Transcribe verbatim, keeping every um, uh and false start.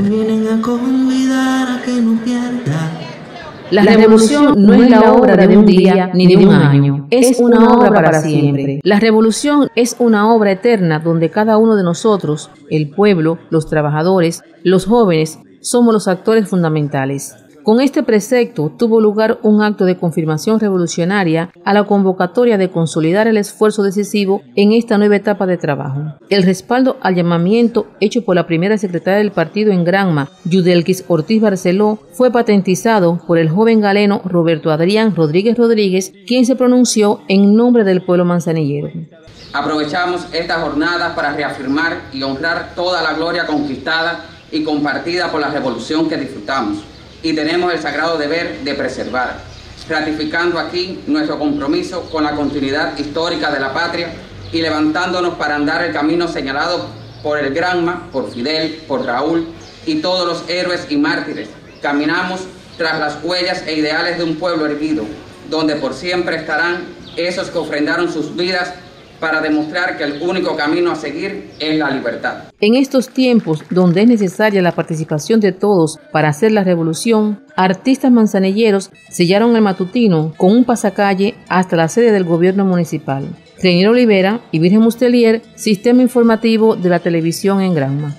Me vienen a convidar a que no pierda. La revolución no es la obra de un día ni de un año, es una obra para siempre. La revolución es una obra eterna donde cada uno de nosotros, el pueblo, los trabajadores, los jóvenes, somos los actores fundamentales. Con este precepto tuvo lugar un acto de confirmación revolucionaria a la convocatoria de consolidar el esfuerzo decisivo en esta nueva etapa de trabajo. El respaldo al llamamiento hecho por la primera secretaria del partido en Granma, Yudelquis Ortiz Barceló, fue patentizado por el joven galeno Roberto Adrián Rodríguez Rodríguez, quien se pronunció en nombre del pueblo manzanillero. Aprovechamos estas jornadas para reafirmar y honrar toda la gloria conquistada y compartida por la revolución que disfrutamos, y tenemos el sagrado deber de preservar, ratificando aquí nuestro compromiso con la continuidad histórica de la patria y levantándonos para andar el camino señalado por el Granma, por Fidel, por Raúl y todos los héroes y mártires. Caminamos tras las huellas e ideales de un pueblo erguido, donde por siempre estarán esos que ofrendaron sus vidas para demostrar que el único camino a seguir es la libertad. En estos tiempos donde es necesaria la participación de todos para hacer la revolución, artistas manzanilleros sellaron el matutino con un pasacalle hasta la sede del gobierno municipal. Renier Oliveira y Virgen Mustelier, Sistema Informativo de la Televisión en Granma.